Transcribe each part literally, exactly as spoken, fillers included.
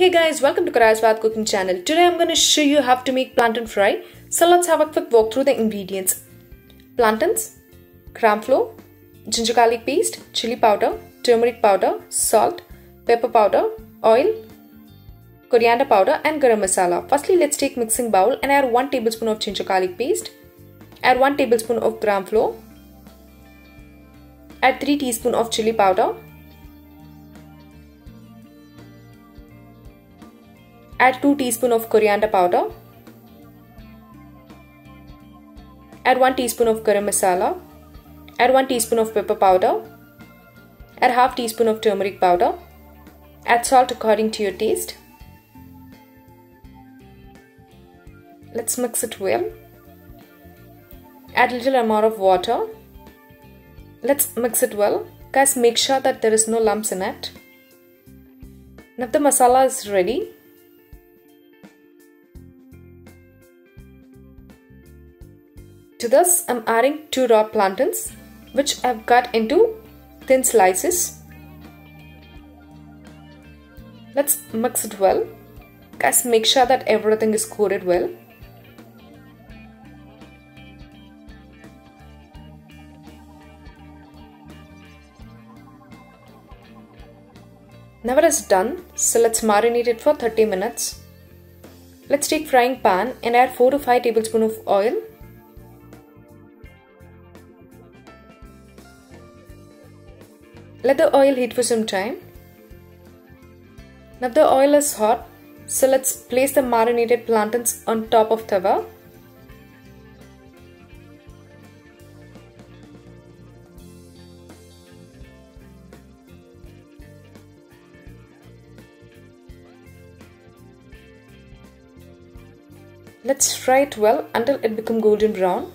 Hey guys, welcome to Kadai Swad cooking channel. Today I'm going to show you how to make plantain fry. So let's have a quick walk through the ingredients. Plantains, gram flour, ginger garlic paste, chili powder, turmeric powder, salt, pepper powder, oil, coriander powder and garam masala. Firstly, let's take mixing bowl and add one tablespoon of ginger garlic paste. Add one tablespoon of gram flour. Add three teaspoon of chili powder. Add two teaspoon of coriander powder. Add one teaspoon of garam masala. Add one teaspoon of pepper powder. Add half teaspoon of turmeric powder. Add salt according to your taste. Let's mix it well. Add little amount of water. Let's mix it well. Guys, make sure that there is no lumps in it. Now the masala is ready. To this, I'm adding two raw plantains, which I've cut into thin slices. Let's mix it well. Guys, make sure that everything is coated well. Now it is done, so let's marinate it for thirty minutes. Let's take frying pan and add four to five tablespoons of oil. Let the oil heat for some time. Now the oil is hot, so let's place the marinated plantains on top of tawa. Let's fry it well until it becomes golden brown.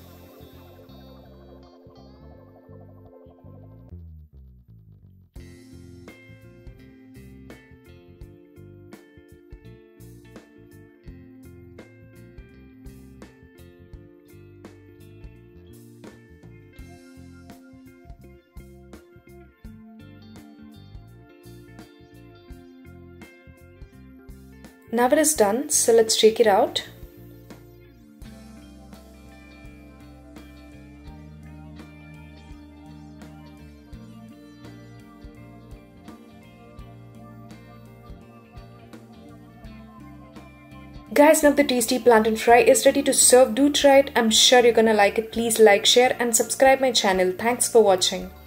Now it is done, so let's take it out. Guys, now the tasty plantain fry is ready to serve. Do try it. I'm sure you're gonna like it. Please like, share and subscribe my channel. Thanks for watching.